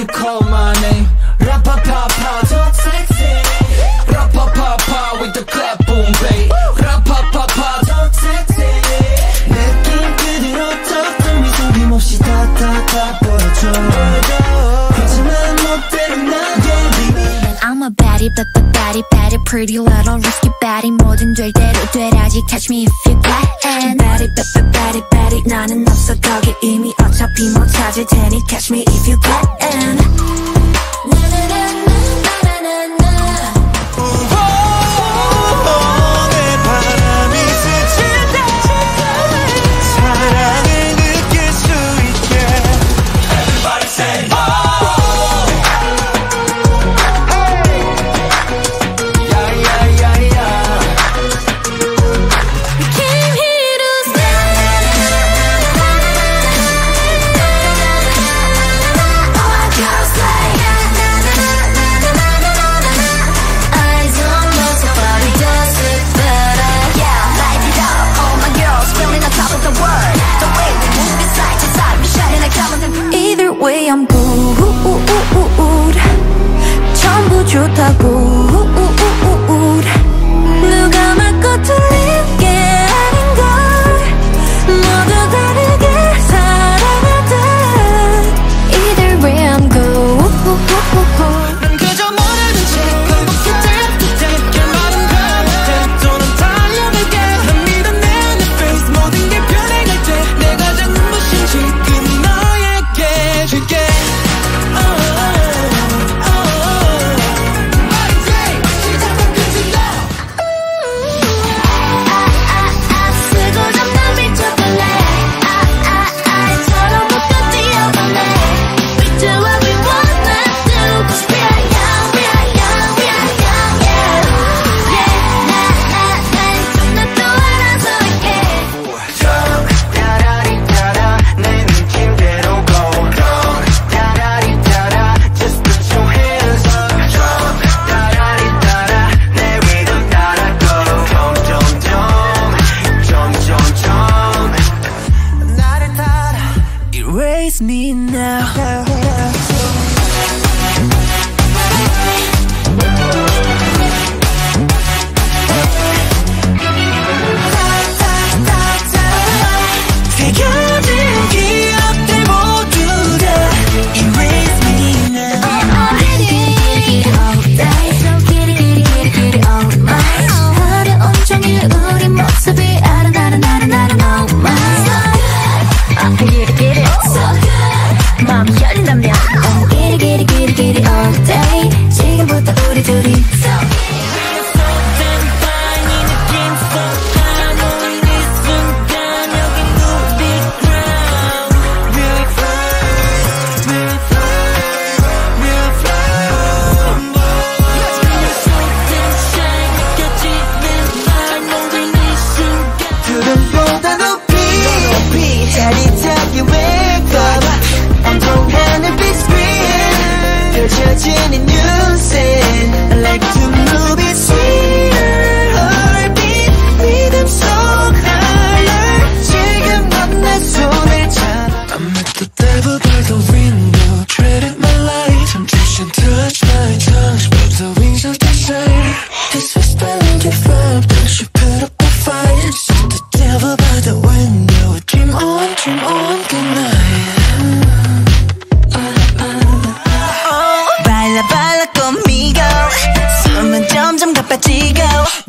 you call my name. Ra-pa-pa-pa, talk sexy. Ra-pa-pa-pa with the clap boom babe. Ra-pa-pa-pa, talk sexy. 느낌 그대로 턱도 미소김없이 다 보여줘. 하지만 멋대로 나게. I'm a baddie, but the baddie, baddie, pretty little risky baddie. 뭐든 될 대로 되라지. Catch me if you can. Baddie, baddie, baddie, baddie. 나는 없어 거기 이미 어차피 못 찾을 테니. Catch me if you can. I'm bored. 전부 좋다고. 누가 맞고 틀린 게 아닌 걸 모두 다르게 사랑하듯. Either way I'm good. 난 그저 모르는 채 반복해 듯. 내 말은 거듭. 또는 달려들게. 난 믿어 내 face. 모든 게 변해갈 때 내가 다 눈부신 지금 너에게 줄게. Raise me now.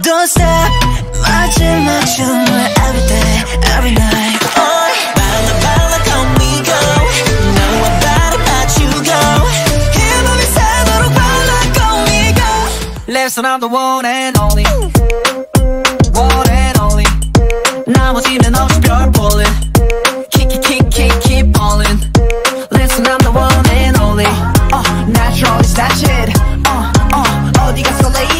Don't stop, 마지막 춤을 every day, every night. Bala bala conmigo, 너와 바로 맞추고 힘없이 살도록 bala conmigo. Listen, I'm the one and only, one and only. 나머지는 없이 별 볼래. Kick it, kick, kick, keep ballin'. Listen, I'm the one and only. Natural is that shit. 어디 갔어, lady? I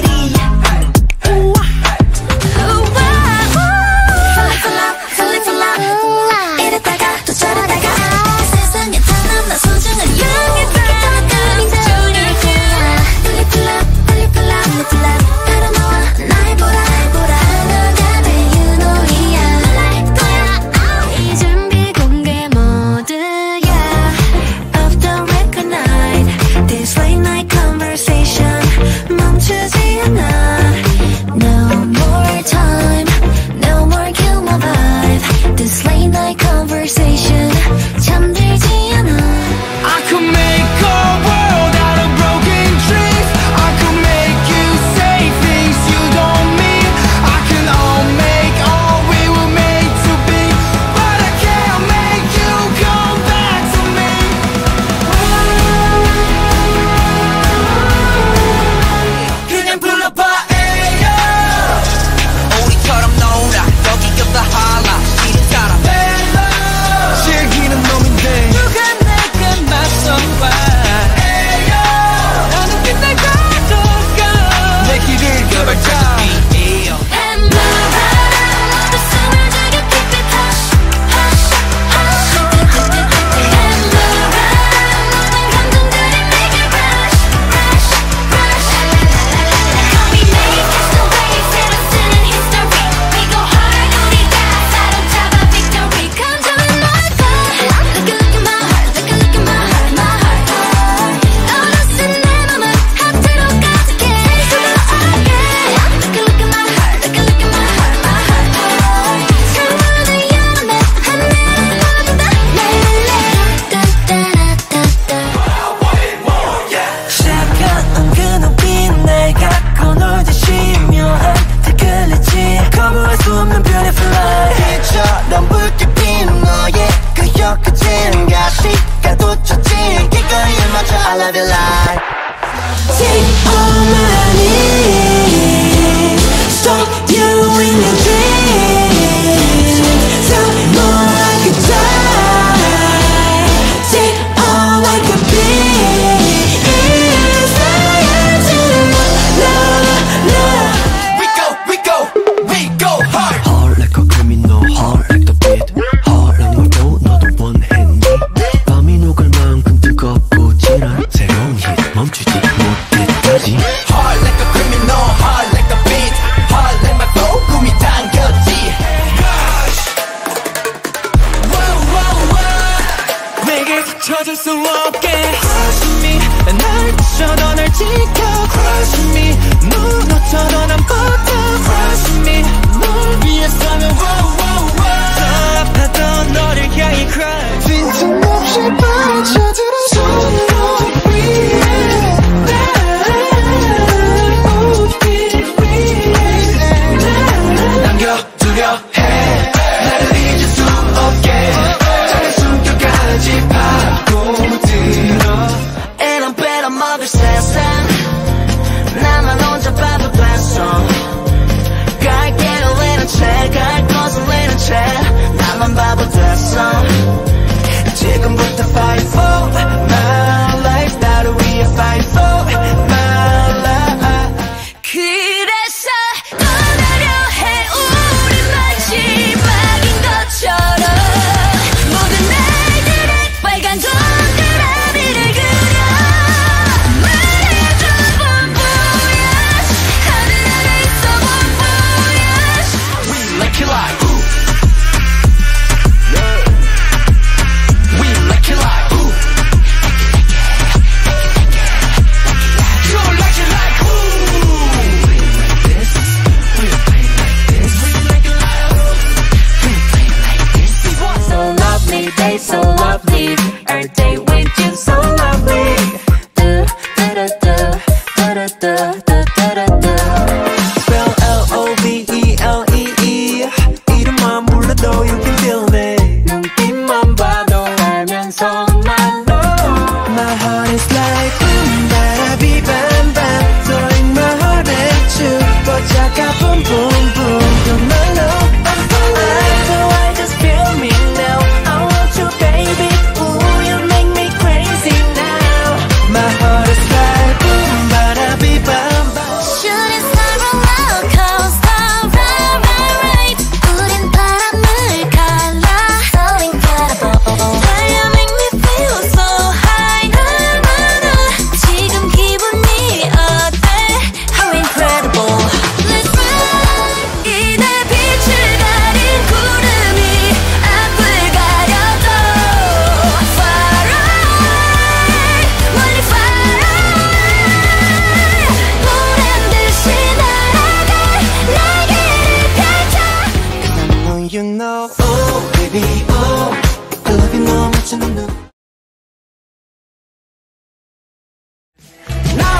don't know, 나를 보라, I know that you know me, I like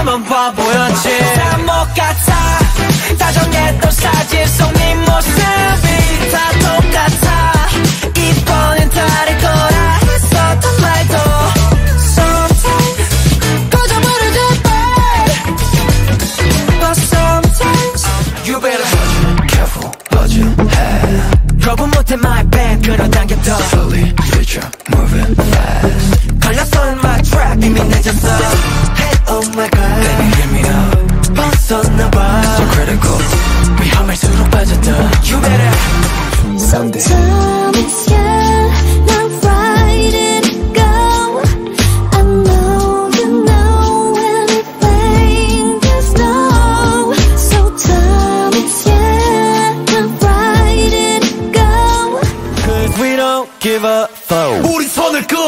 나만 바보였지. 잘 못 같아 다정했던 사실 속 네 모습이 다 똑같아. 이번엔 다를 거라 했었던 말도 sometimes 꺼져버려줄 때 but sometimes you better be careful what you have. 거부 못해 my bad 끌어당겼던 slowly future moving fast. 걸렸어 in my trap 이미 늦었어. Oh my god, baby give me up. 벗어나봐. So critical. 위험할수록 빠졌다. You better. Someday. Sometimes you're not right and go. I know you know everything there's no. So sometimes you're not right and go. 'Cause we don't give a fuck. 우리 손을 끄어.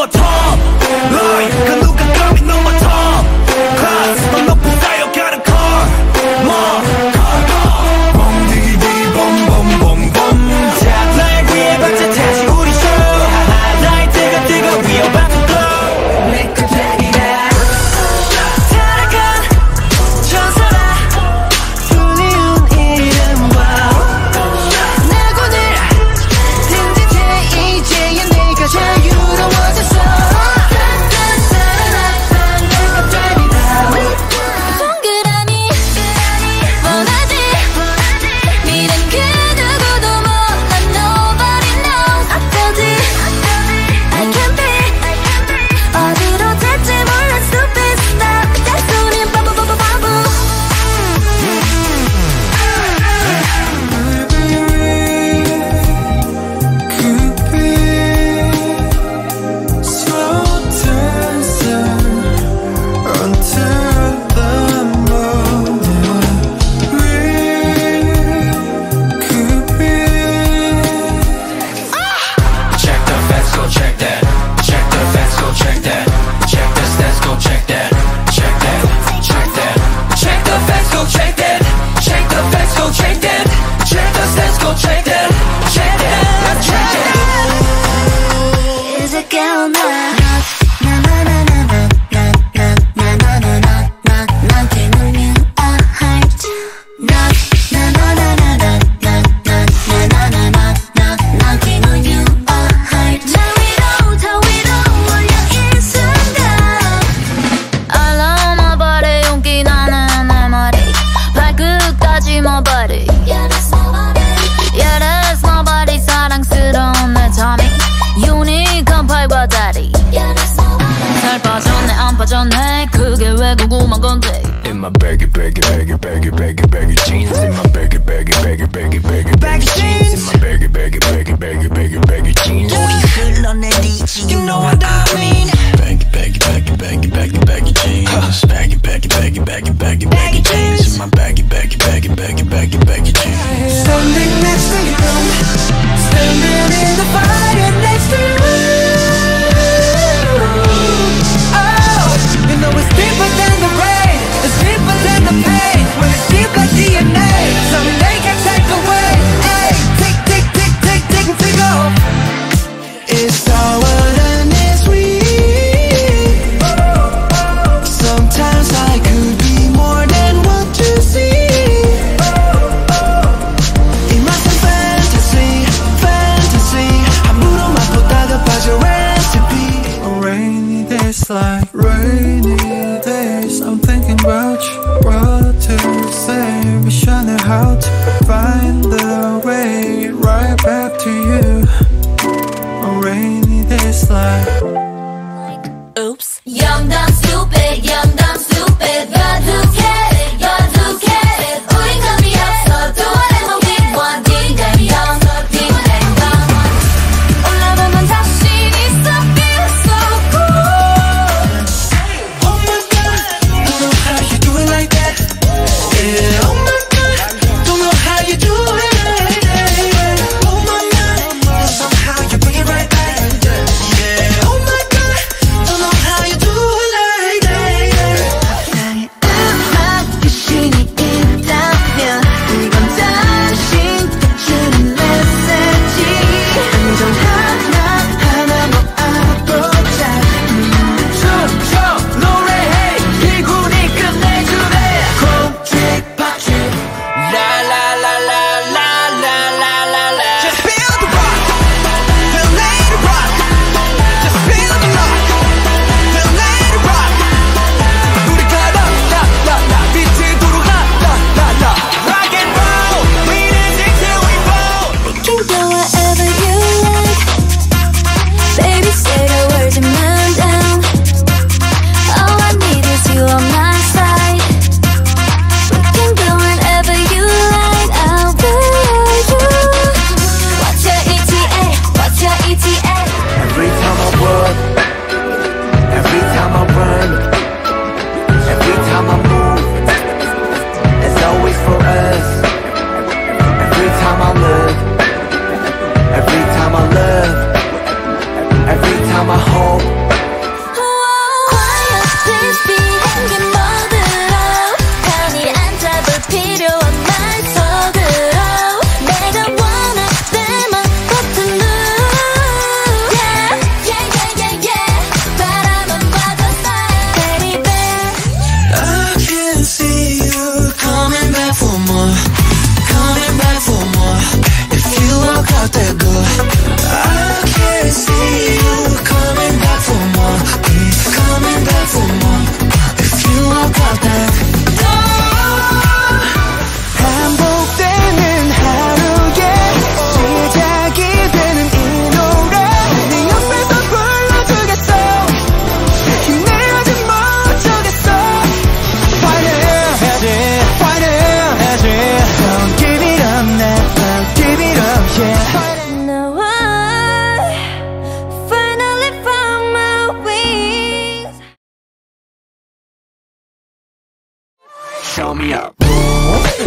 tell me up.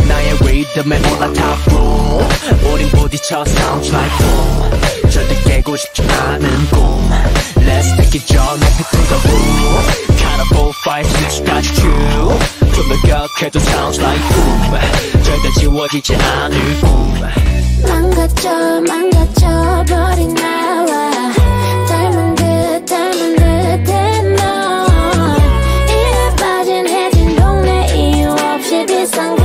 나의 리듬에 올라타 boom. 우린 부딪혀 sounds like boom. 절대 깨고 싶지 않은 꿈. Let's take it your neck to the room. Kind of bullfight, it's got you. 꿈을 격해도 sounds like boom. 절대 지워지지 않을 꿈. 망가져 버린 나와 닮은 듯 닮은 듯해 너. 이래 빠진 해진 동네 이유 없이 비싼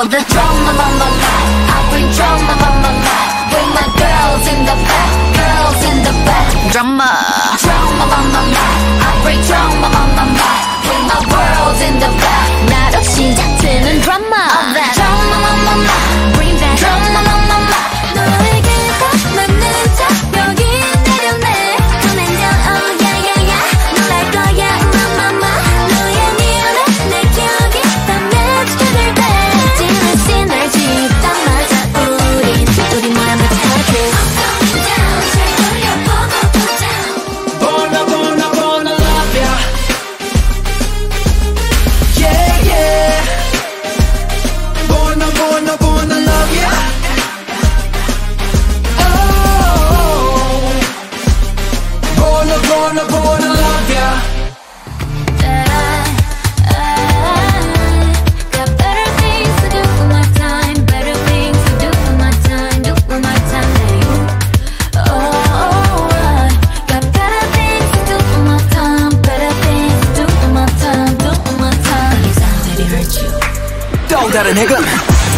all the drama on my life. I bring drama on my life. Bring my girls in the back, girls in the back. Drama, drama on my life. I bring drama on my life. Bring my worlds in the back. 나로 시작되는 drama. All that drama on my life. Bring that drama on my life. 너에게 난 내 자격이 내려내. 꺼내면 oh yeah yeah yeah. 놀랄 거야 mama. 너의 미안해 내 기억이 다 맺혀들.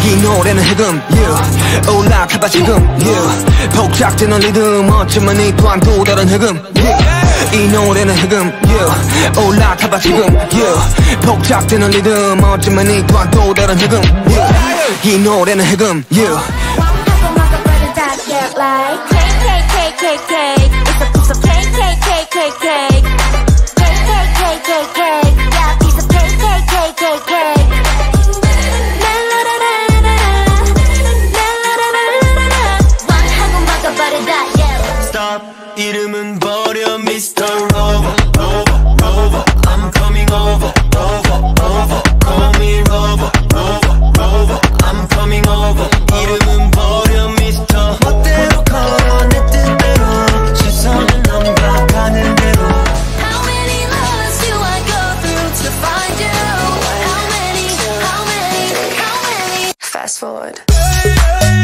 이 노래는 해금 yeah. 올라타봐 지금 yeah. 복잡되는 리듬 어쩌면 이 또한 또 다른 해금 yeah. 이 노래는 해금 yeah. 올라타봐 지금 yeah. 복잡되는 리듬 어쩌면 이 또한 또 다른 해금 yeah. 이 노래는 해금 yeah. 이름은 버려 Mr. Rover, Rover, Rover. I'm coming over, over, over. Call me Rover, Rover, Rover. I'm coming over. 이름은 버려 Mr. 멋대로 가, 내 뜻대로. 시선은 넘겨 가는 대로. How many loves do I go through to find you? How many, how many, how many? Fast forward. Boom.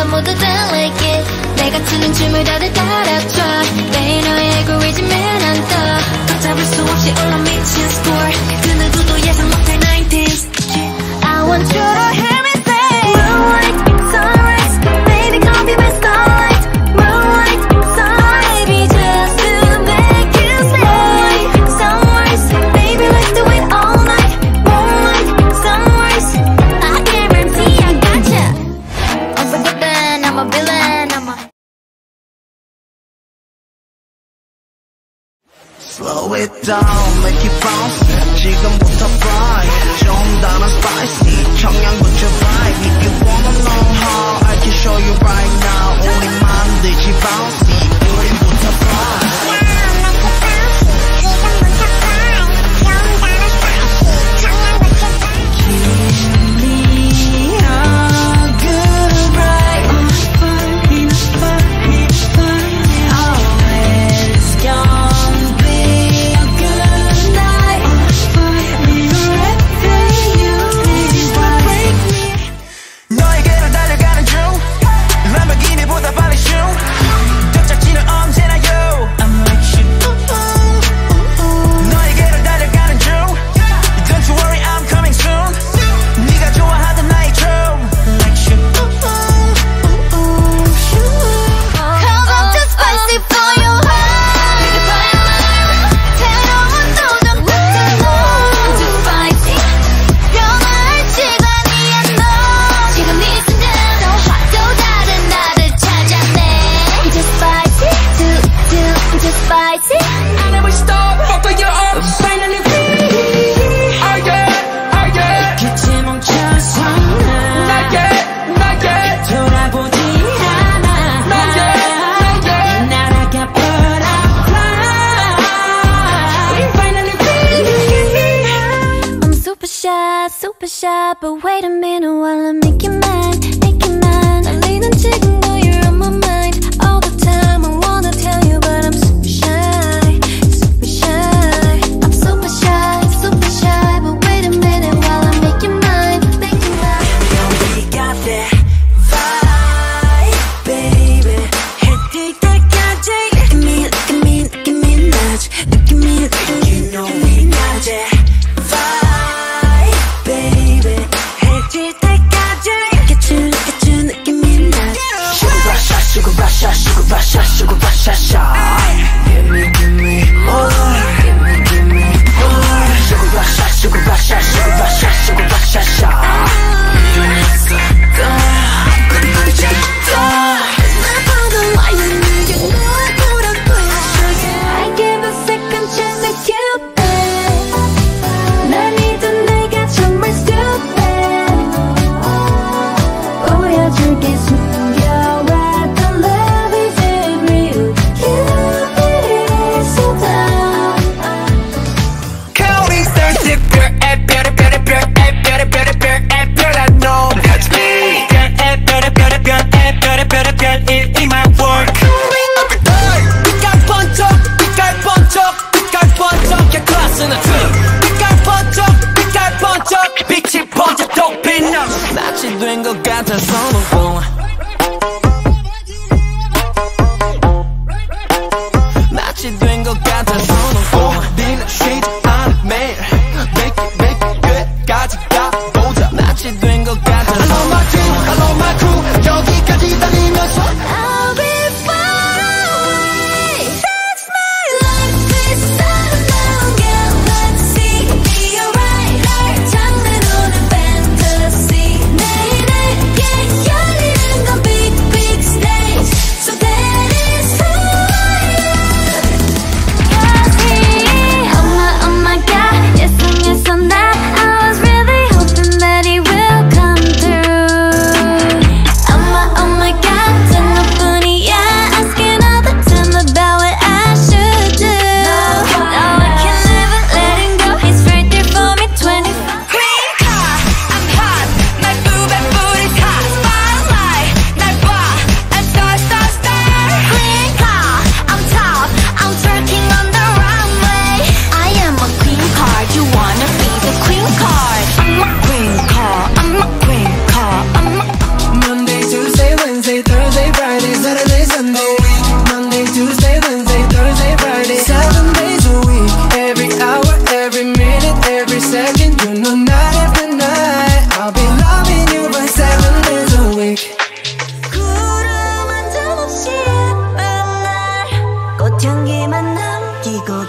넌 모두 다 like it 내가 추는 춤을 다들 따라춰 매일 너의 에고이지만 안 떠 걷잡을 수 없이 올라 미친 score 그 누구도 예상 못할 90s I want you to hear me say Moonlight, sunrise, baby come be my starlight Moonlight, sunrise, baby just to make you say Moonlight, sunrise, baby let's do it all night Moonlight, sunrise, I guarantee I gotcha I'm so different, I'm a villain, I'm a Slow it down, make it bounce 지금부터 fly 정당한 spicy 청양고추 vibe If you wanna know how I can show you right now 우리 만들지 bouncy 우린부터 fly 지금부터 fly 정당한 spicy 청양고추 vibe Give me a good ride Fun, always gonna be But wait a minute while I make you mine, make you mine 달리는 지금도 you're on my mind All the time I wanna tell you but I'm super shy, super shy I'm super shy But wait a minute while I make you mine, make you mine Yo, we got that vibe, baby 해 뜰 때까지 Look at me, look at me, look at me much Look at me, look at me, you know we got that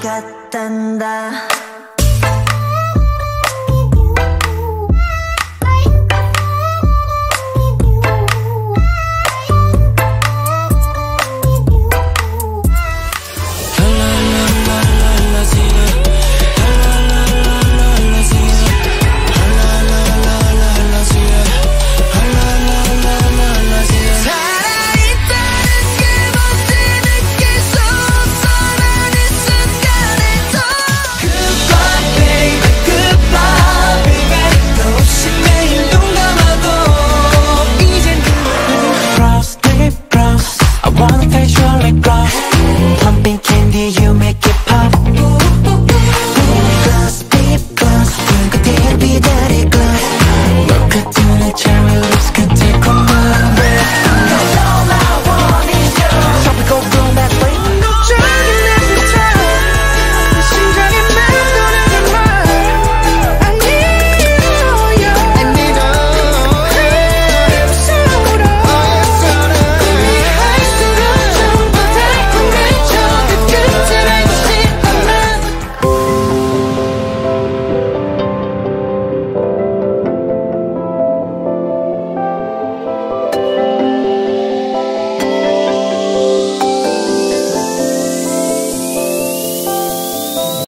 같단다. Pumping candy, you make it pop.